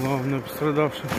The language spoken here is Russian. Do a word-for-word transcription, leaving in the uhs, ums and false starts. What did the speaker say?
главное пострадавших.